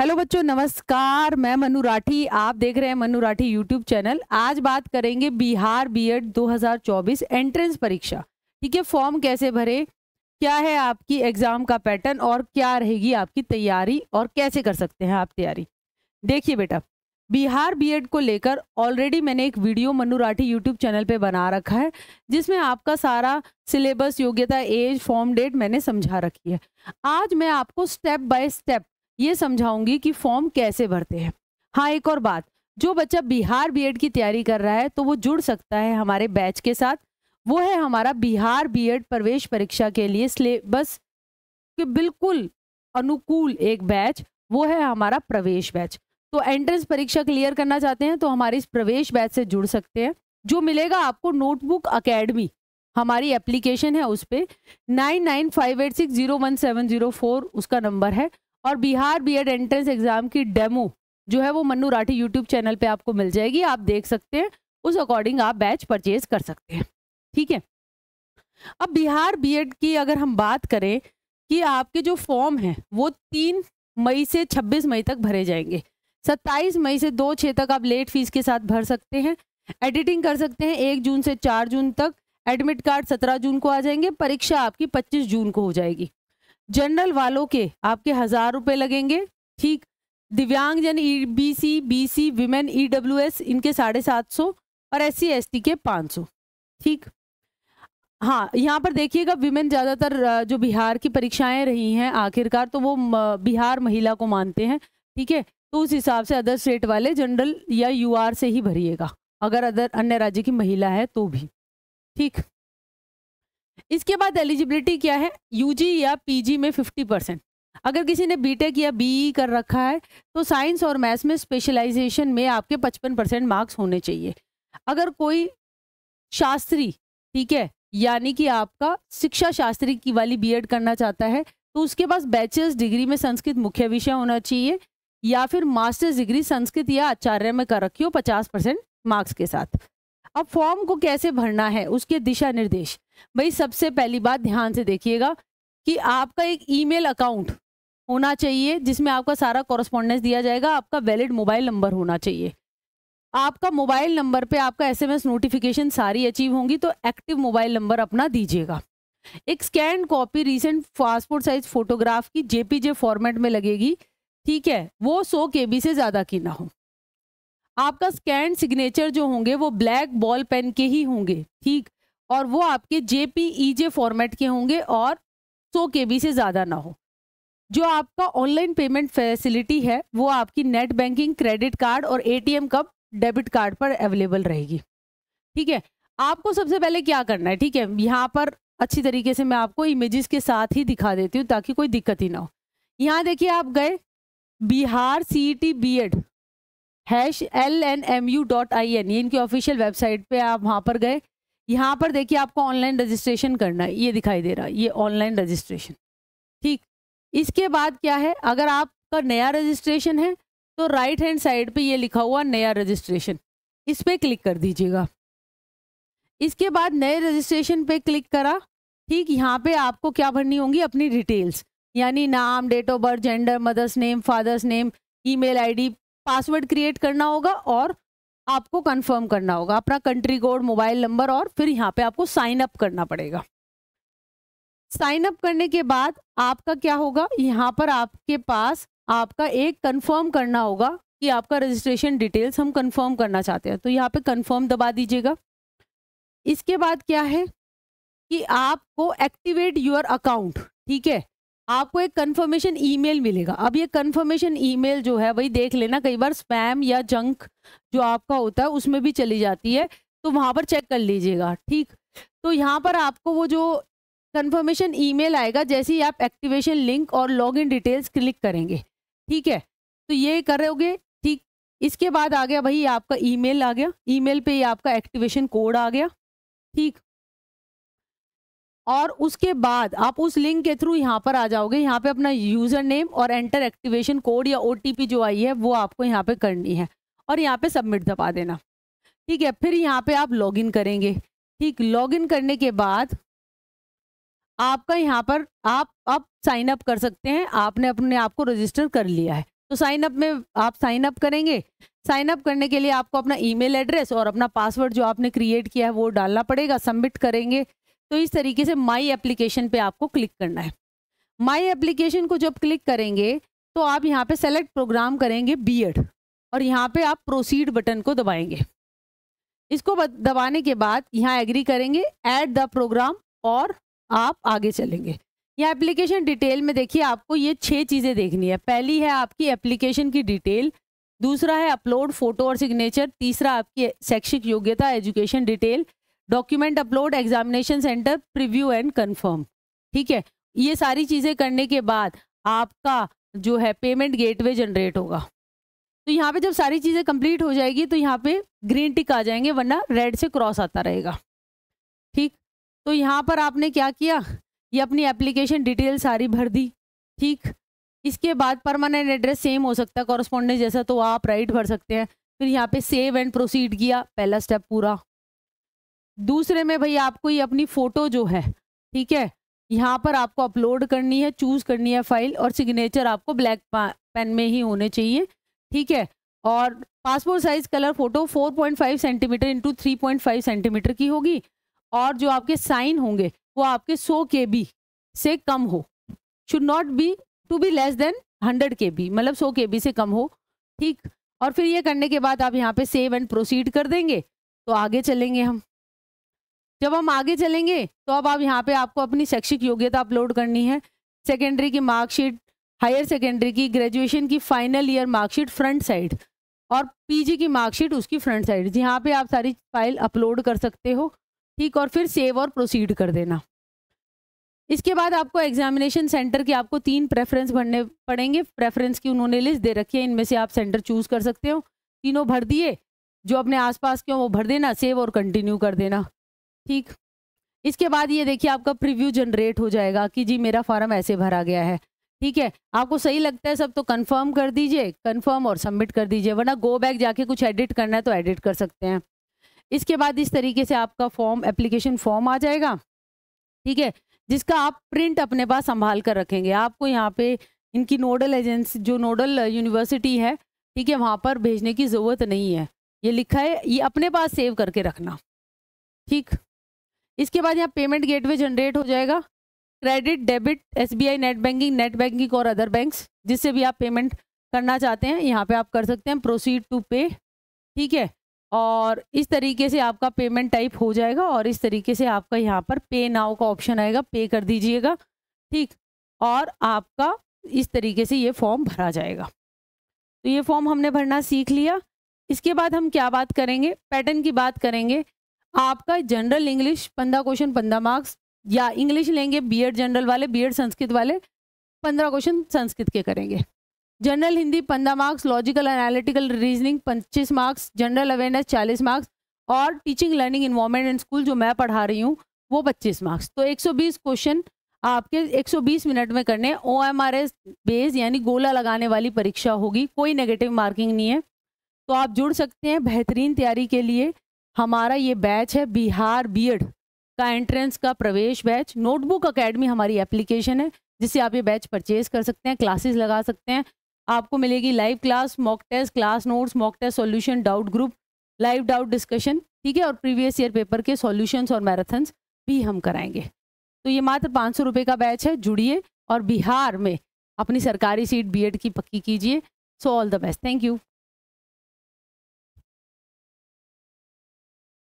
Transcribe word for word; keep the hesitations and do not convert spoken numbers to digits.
Hello बच्चों, नमस्कार। मैं मन्नू राठी, आप देख रहे हैं मन्नू राठी यूट्यूब चैनल। आज बात करेंगे बिहार बीएड दो हज़ार चौबीस एंट्रेंस परीक्षा। ठीक है, फॉर्म कैसे भरे, क्या है आपकी एग्ज़ाम का पैटर्न और क्या रहेगी आपकी तैयारी और कैसे कर सकते हैं आप तैयारी। देखिए बेटा, बिहार बीएड को लेकर ऑलरेडी मैंने एक video Mannu Rathi YouTube channel पर बना रखा है, जिसमें आपका सारा सिलेबस, योग्यता, एज, फॉर्म डेट मैंने समझा रखी है। आज मैं आपको स्टेप बाय स्टेप ये समझाऊंगी कि फॉर्म कैसे भरते हैं। हाँ, एक और बात, जो बच्चा बिहार बीएड की तैयारी कर रहा है तो वो जुड़ सकता है हमारे बैच के साथ। वो है हमारा बिहार बीएड प्रवेश परीक्षा के लिए सिलेबस के बिल्कुल अनुकूल एक बैच, वो है हमारा प्रवेश बैच। तो एंट्रेंस परीक्षा क्लियर करना चाहते हैं तो हमारे इस प्रवेश बैच से जुड़ सकते हैं, जो मिलेगा आपको नोटबुक अकेडमी। हमारी एप्लीकेशन है, उस पर nine nine five eight six zero one seven zero four उसका नंबर है। और बिहार बीएड एंट्रेंस एग्जाम की डेमो जो है वो मन्नू राठी यूट्यूब चैनल पे आपको मिल जाएगी, आप देख सकते हैं। उस अकॉर्डिंग आप बैच परचेज कर सकते हैं। ठीक है, अब बिहार बीएड की अगर हम बात करें कि आपके जो फॉर्म हैं वो तीन मई से छब्बीस मई तक भरे जाएंगे। सत्ताईस मई से दो छः तक आप लेट फीस के साथ भर सकते हैं। एडिटिंग कर सकते हैं एक जून से चार जून तक। एडमिट कार्ड सत्रह जून को आ जाएंगे। परीक्षा आपकी पच्चीस जून को हो जाएगी। जनरल वालों के आपके हज़ार रुपये लगेंगे। ठीक, दिव्यांगजन, ईबीसी, बीसी, विमेन, ईडब्ल्यूएस इनके साढ़े सात सौ और एससी एसटी के पाँच सौ। ठीक, हाँ, यहाँ पर देखिएगा विमेन ज़्यादातर जो बिहार की परीक्षाएं रही हैं आखिरकार, तो वो बिहार महिला को मानते हैं। ठीक है, तो उस हिसाब से अदर स्टेट वाले जनरल या यूआर से ही भरिएगा, अगर अदर अन्य राज्य की महिला है तो भी। ठीक, इसके बाद एलिजिबिलिटी क्या है, यूजी या पीजी में फिफ्टी परसेंट। अगर किसी ने बीटेक या बीई कर रखा है तो साइंस और मैथ्स में स्पेशलाइजेशन में आपके पचपन परसेंट मार्क्स होने चाहिए। अगर कोई शास्त्री, ठीक है, यानी कि आपका शिक्षा शास्त्री की वाली बीएड करना चाहता है तो उसके पास बैचलर्स डिग्री में संस्कृत मुख्य विषय होना चाहिए या फिर मास्टर्स डिग्री संस्कृत या आचार्य में कर रखी हो पचास परसेंट मार्क्स के साथ। अब फॉर्म को कैसे भरना है उसके दिशा निर्देश, भाई सबसे पहली बात ध्यान से देखिएगा कि आपका एक ईमेल अकाउंट होना चाहिए जिसमें आपका सारा कॉरस्पॉन्डेंस दिया जाएगा। आपका वैलिड मोबाइल नंबर होना चाहिए। आपका मोबाइल नंबर पे आपका एसएमएस नोटिफिकेशन सारी अचीव होंगी, तो एक्टिव मोबाइल नंबर अपना दीजिएगा। एक scan copy recent passport size photograph की जेपीजे फॉर्मेट में लगेगी। ठीक है, वो सौ के बी से ज़्यादा की ना हो। आपका स्कैन सिग्नेचर जो होंगे वो ब्लैक बॉल पेन के ही होंगे। ठीक, और वो आपके जेपीईजे फॉर्मेट के होंगे और सौ केबी से ज़्यादा ना हो। जो आपका ऑनलाइन पेमेंट फैसिलिटी है वो आपकी नेट बैंकिंग, क्रेडिट कार्ड और एटीएम कब डेबिट कार्ड पर अवेलेबल रहेगी। ठीक है, आपको सबसे पहले क्या करना है, ठीक है, यहाँ पर अच्छी तरीके से मैं आपको इमेजेस के साथ ही दिखा देती हूँ ताकि कोई दिक्कत ही ना हो। यहाँ देखिए, आप गए Bihar CET B Ed hash L N M U dot I N, ये इनकी ऑफिशियल वेबसाइट पे आप वहाँ पर गए। यहाँ पर देखिए आपको ऑनलाइन रजिस्ट्रेशन करना है, ये दिखाई दे रहा है, ये ऑनलाइन रजिस्ट्रेशन। ठीक, इसके बाद क्या है, अगर आपका नया रजिस्ट्रेशन है तो राइट हैंड साइड पे ये लिखा हुआ नया रजिस्ट्रेशन, इस पर क्लिक कर दीजिएगा। इसके बाद नए रजिस्ट्रेशन पे क्लिक करा। ठीक, यहाँ पे आपको क्या भरनी होंगी, अपनी डिटेल्स, यानी नाम, date of birth, gender, mother's name, father's name, email I D, password create करना होगा और आपको कंफर्म करना होगा अपना कंट्री कोड, मोबाइल नंबर और फिर यहाँ पे आपको साइन अप करना पड़ेगा। साइन अप करने के बाद आपका क्या होगा, यहाँ पर आपके पास आपका एक कंफर्म करना होगा कि आपका रजिस्ट्रेशन डिटेल्स हम कंफर्म करना चाहते हैं, तो यहाँ पे कंफर्म दबा दीजिएगा। इसके बाद क्या है कि आपको एक्टिवेट योर अकाउंट, ठीक है, आपको एक कन्फर्मेशन ईमेल मिलेगा। अब ये कन्फर्मेशन ईमेल जो है वही देख लेना, कई बार स्पैम या जंक जो आपका होता है उसमें भी चली जाती है, तो वहाँ पर चेक कर लीजिएगा। ठीक, तो यहाँ पर आपको वो जो कन्फर्मेशन ईमेल आएगा जैसे ही आप एक्टिवेशन लिंक और लॉगिन डिटेल्स क्लिक करेंगे। ठीक है, तो ये करोगे। ठीक, इसके बाद आ गया भाई आपका ईमेल आ गया, ईमेल पर आपका एक्टिवेशन कोड आ गया। ठीक, और उसके बाद आप उस लिंक के थ्रू यहाँ पर आ जाओगे। यहाँ पे अपना यूज़र नेम और एंटर एक्टिवेशन कोड या ओटीपी जो आई है वो आपको यहाँ पे करनी है और यहाँ पे सबमिट दबा देना। ठीक है, फिर यहाँ पे आप लॉगिन करेंगे। ठीक, लॉगिन करने के बाद आपका यहाँ पर आप अब साइन अप कर सकते हैं, आपने अपने आप को रजिस्टर कर लिया है। तो साइन अप में आप साइन अप करेंगे। साइन अप करने के लिए आपको अपना ईमेल एड्रेस और अपना पासवर्ड जो आपने क्रिएट किया है वो डालना पड़ेगा। सबमिट करेंगे तो इस तरीके से माई एप्लीकेशन पे आपको क्लिक करना है। माई एप्लीकेशन को जब क्लिक करेंगे तो आप यहाँ पे सेलेक्ट प्रोग्राम करेंगे बीएड और यहाँ पे आप प्रोसीड बटन को दबाएंगे। इसको दबाने के बाद यहाँ एग्री करेंगे, ऐड द प्रोग्राम और आप आगे चलेंगे। यह एप्लीकेशन डिटेल में देखिए, आपको ये छह चीज़ें देखनी है। पहली है आपकी एप्लीकेशन की डिटेल, दूसरा है अपलोड फोटो और सिग्नेचर, तीसरा आपकी शैक्षिक योग्यता education detail, document upload, examination centre, preview and confirm. ठीक है, ये सारी चीज़ें करने के बाद आपका जो है पेमेंट गेटवे जनरेट होगा। तो यहाँ पे जब सारी चीज़ें कंप्लीट हो जाएगी तो यहाँ पे ग्रीन टिक आ जाएंगे, वरना रेड से क्रॉस आता रहेगा। ठीक, तो यहाँ पर आपने क्या किया, ये अपनी एप्लीकेशन डिटेल सारी भर दी। ठीक, इसके बाद परमानेंट एड्रेस सेम हो सकता है कॉरस्पॉन्डेंस जैसा, तो आप राइट भर सकते हैं। फिर यहाँ पे सेव एंड प्रोसीड किया, पहला स्टेप पूरा। दूसरे में भैया आपको ये अपनी फ़ोटो जो है, ठीक है, यहाँ पर आपको अपलोड करनी है, चूज़ करनी है फाइल, और सिग्नेचर आपको ब्लैक पेन में ही होने चाहिए। ठीक है, और passport size colour photo four point five centimetre into three point five centimetre की होगी, और जो आपके साइन होंगे वो आपके हंड्रेड केबी से कम हो, should not be to be less than hundred KB, मतलब हंड्रेड केबी से कम हो। ठीक, और फिर ये करने के बाद आप यहाँ पे सेव एंड प्रोसीड कर देंगे तो आगे चलेंगे हम। जब हम आगे चलेंगे तो अब आप यहाँ पे आपको अपनी शैक्षिक योग्यता अपलोड करनी है, सेकेंडरी की मार्कशीट, हायर सेकेंडरी की, ग्रेजुएशन की final year marksheet front side, और पीजी की मार्कशीट उसकी फ्रंट साइड। यहाँ पे आप सारी फाइल अपलोड कर सकते हो। ठीक, और फिर सेव और प्रोसीड कर देना। इसके बाद आपको एग्जामिनेशन सेंटर की आपको तीन प्रेफरेंस भरने पड़ेंगे। प्रेफरेंस की उन्होंने लिस्ट दे रखी है, इनमें से आप सेंटर चूज़ कर सकते हो। तीनों भर दिए, जो अपने आसपास के हों वो भर देना, सेव और कंटिन्यू कर देना। ठीक, इसके बाद ये देखिए आपका प्रीव्यू जनरेट हो जाएगा कि जी मेरा फॉर्म ऐसे भरा गया है। ठीक है, आपको सही लगता है सब तो कन्फर्म कर दीजिए, कन्फर्म और सबमिट कर दीजिए, वरना गो बैक जाके कुछ एडिट करना है तो एडिट कर सकते हैं। इसके बाद इस तरीके से आपका फॉर्म, एप्लीकेशन फॉर्म आ जाएगा। ठीक है, जिसका आप प्रिंट अपने पास संभाल कर रखेंगे। आपको यहाँ पे इनकी नोडल एजेंसी, जो नोडल यूनिवर्सिटी है, ठीक है, वहाँ पर भेजने की ज़रूरत नहीं है। ये लिखा है, ये अपने पास सेव करके रखना। ठीक, इसके बाद यहाँ पेमेंट गेटवे जनरेट हो जाएगा, credit, debit, SBI, net banking, net banking और अदर बैंक्स, जिससे भी आप पेमेंट करना चाहते हैं यहाँ पे आप कर सकते हैं। प्रोसीड टू पे, ठीक है, और इस तरीके से आपका पेमेंट टाइप हो जाएगा, और इस तरीके से आपका यहाँ पर पे नाउ का ऑप्शन आएगा, पे कर दीजिएगा। ठीक, और आपका इस तरीके से ये फॉर्म भरा जाएगा। तो ये फॉर्म हमने भरना सीख लिया। इसके बाद हम क्या बात करेंगे, पैटर्न की बात करेंगे। आपका जनरल इंग्लिश पंद्रह क्वेश्चन पंद्रह मार्क्स, या इंग्लिश लेंगे बीएड जनरल वाले, बीएड संस्कृत वाले पंद्रह क्वेश्चन संस्कृत के करेंगे। जनरल हिंदी पंद्रह मार्क्स, लॉजिकल एनालिटिकल रीजनिंग पच्चीस मार्क्स, जनरल अवेयरनेस चालीस मार्क्स, और teaching learning environment and school जो मैं पढ़ा रही हूँ वो पच्चीस मार्क्स। तो एक सौ बीस क्वेश्चन आपके एक सौ बीस मिनट में करने। O M R S base यानी गोला लगाने वाली परीक्षा होगी, कोई नेगेटिव मार्किंग नहीं है। तो आप जुड़ सकते हैं। बेहतरीन तैयारी के लिए हमारा ये बैच है, बिहार बीएड का एंट्रेंस का प्रवेश बैच। नोटबुक अकेडमी हमारी एप्लीकेशन है जिससे आप ये बैच परचेज कर सकते हैं, क्लासेस लगा सकते हैं। आपको मिलेगी live class, mock test, class notes, mock test solution, doubt group, live doubt discussion, ठीक है, और प्रीवियस ईयर पेपर के सॉल्यूशंस और मैराथन्स भी हम कराएंगे। तो ये मात्र पाँच सौ रुपये का बैच है। जुड़िए और बिहार में अपनी सरकारी सीट बीएड की पक्की कीजिए। So all the best, thank you.